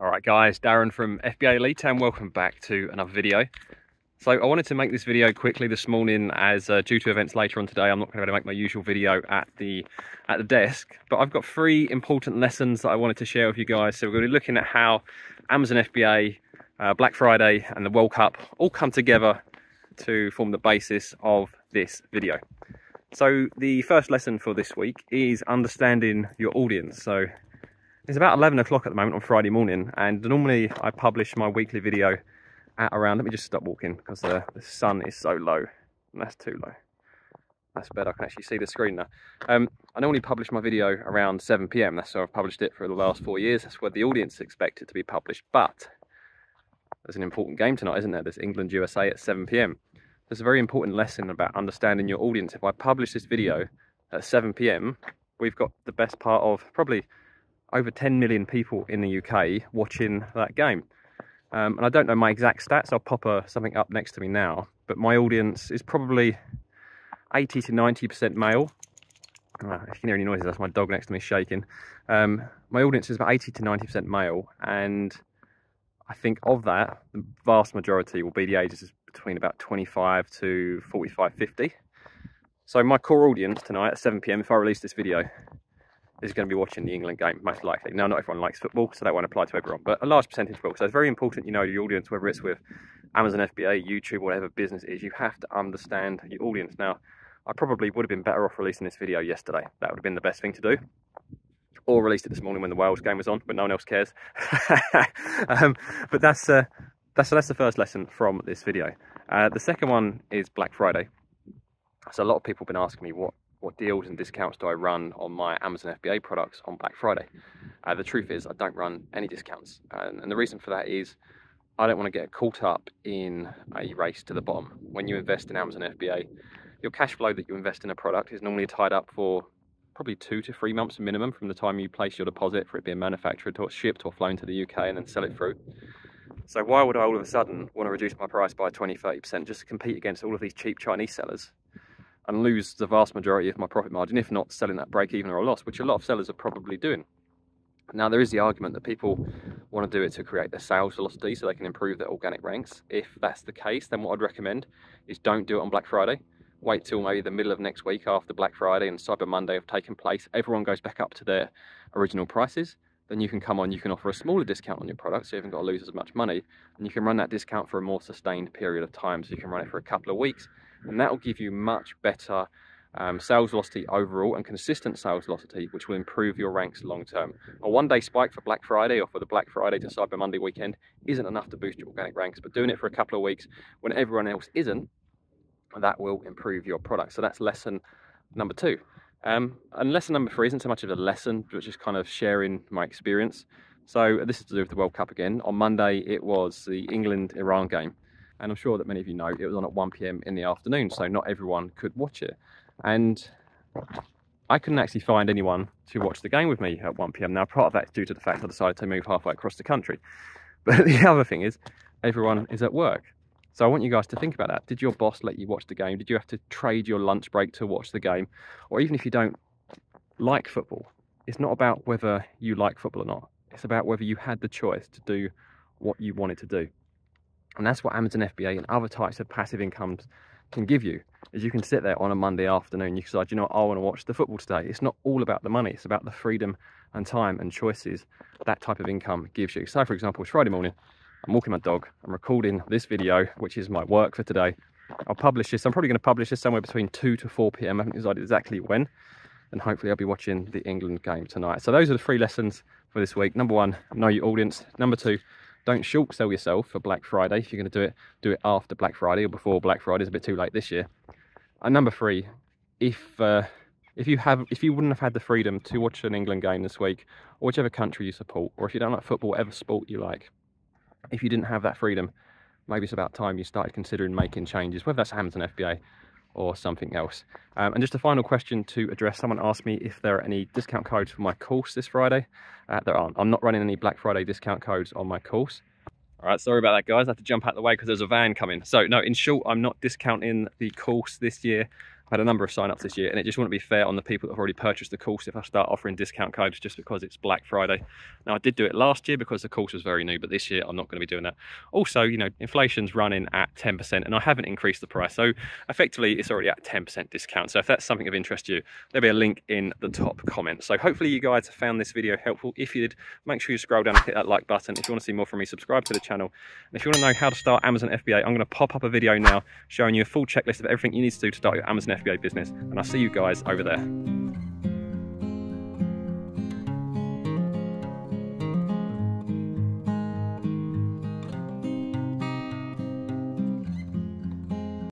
All right guys, Darren from FBA Elite and welcome back to another video. So I wanted to make this video quickly this morning as due to events later on today, I'm not going to be able to make my usual video at the desk, but I've got three important lessons that I wanted to share with you guys. So we're going to be looking at how Amazon FBA, Black Friday and the World Cup all come together to form the basis of this video. So the first lesson for this week is understanding your audience. So it's about 11 o'clock at the moment on Friday morning, and normally I publish my weekly video at around, let me just stop walking because the sun is so low, and that's too low. That's better, I can actually see the screen now. I normally publish my video around 7 PM, that's how I've published it for the last 4 years, that's where the audience expect it to be published, but there's an important game tonight, isn't there? There's England-USA at 7 PM. There's a very important lesson about understanding your audience. If I publish this video at 7 PM, we've got the best part of probably over 10 million people in the UK watching that game. And I don't know my exact stats, I'll pop something up next to me now, but my audience is probably 80 to 90% male. If you can hear any noises, that's my dog next to me shaking. My audience is about 80 to 90% male, and I think of that, the vast majority will be the ages between about 25 to 45, 50. So my core audience tonight at 7 PM, if I release this video, is going to be watching the England game, most likely. Now, not everyone likes football, so that won't apply to everyone, but a large percentage will. So it's very important you know your audience, whether it's with Amazon FBA, YouTube, whatever business it is, you have to understand your audience. Now, I probably would have been better off releasing this video yesterday. That would have been the best thing to do. Or released it this morning when the Wales game was on, but no one else cares. But that's the first lesson from this video. The second one is Black Friday. So a lot of people have been asking me what deals and discounts do I run on my Amazon FBA products on Black Friday? The truth is I don't run any discounts. And the reason for that is I don't want to get caught up in a race to the bottom. When you invest in Amazon FBA, your cash flow that you invest in a product is normally tied up for probably 2 to 3 months minimum from the time you place your deposit for it being manufactured or shipped or flown to the UK and then sell it through. So why would I all of a sudden want to reduce my price by 20, 30% just to compete against all of these cheap Chinese sellers and lose the vast majority of my profit margin, if not selling that break even or a loss, which a lot of sellers are probably doing. Now, there is the argument that people want to do it to create their sales velocity so they can improve their organic ranks. If that's the case, then what I'd recommend is don't do it on Black Friday. Wait till maybe the middle of next week after Black Friday and Cyber Monday have taken place. Everyone goes back up to their original prices. Then you can come on, you can offer a smaller discount on your product, so you haven't got to lose as much money, and you can run that discount for a more sustained period of time, so you can run it for a couple of weeks, and that will give you much better sales velocity overall and consistent sales velocity, which will improve your ranks long term. A one-day spike for Black Friday or for the Black Friday to Cyber Monday weekend isn't enough to boost your organic ranks, but doing it for a couple of weeks when everyone else isn't, that will improve your product. So that's lesson number two. And lesson number three isn't so much of a lesson, but just kind of sharing my experience. So this is to do with the World Cup again. On Monday, it was the England-Iran game. And I'm sure that many of you know, it was on at 1 PM in the afternoon, so not everyone could watch it. And I couldn't actually find anyone to watch the game with me at 1 PM. Now, part of that's due to the fact I decided to move halfway across the country. But the other thing is, everyone is at work. So I want you guys to think about that. Did your boss let you watch the game? Did you have to trade your lunch break to watch the game? Or even if you don't like football, it's not about whether you like football or not. It's about whether you had the choice to do what you wanted to do. And that's what Amazon FBA and other types of passive incomes can give you, is you can sit there on a Monday afternoon, you can decide, you know what, I want to watch the football today. It's not all about the money. It's about the freedom and time and choices that type of income gives you. So for example, it's Friday morning. I'm walking my dog, I'm recording this video, which is my work for today. I'll publish this, I'm probably going to publish this somewhere between 2 to 4 PM, I haven't decided exactly when, and hopefully I'll be watching the England game tonight. So those are the three lessons for this week. Number one, know your audience. Number two, don't short sell yourself for Black Friday. If you're going to do it after Black Friday or before Black Friday, it's a bit too late this year. And number three, if you wouldn't have had the freedom to watch an England game this week, or whichever country you support, or if you don't like football, whatever sport you like, if you didn't have that freedom, maybe it's about time you started considering making changes, whether that's Amazon FBA or something else. And just a final question to address. Someone asked me if there are any discount codes for my course this Friday. There aren't. I'm not running any Black Friday discount codes on my course. All right, sorry about that, guys. I have to jump out of the way because there's a van coming. So no, in short, I'm not discounting the course this year. I had a number of sign-ups this year, and it just wouldn't be fair on the people that have already purchased the course if I start offering discount codes just because it's Black Friday. Now, I did do it last year because the course was very new, but this year I'm not going to be doing that. Also, you know, inflation's running at 10% and I haven't increased the price. So effectively, it's already at 10% discount. So if that's something of interest to you, there'll be a link in the top comment. So hopefully you guys have found this video helpful. If you did, make sure you scroll down and hit that like button. If you want to see more from me, subscribe to the channel. And if you want to know how to start Amazon FBA, I'm going to pop up a video now showing you a full checklist of everything you need to do to start your Amazon FBA business, and I'll see you guys over there.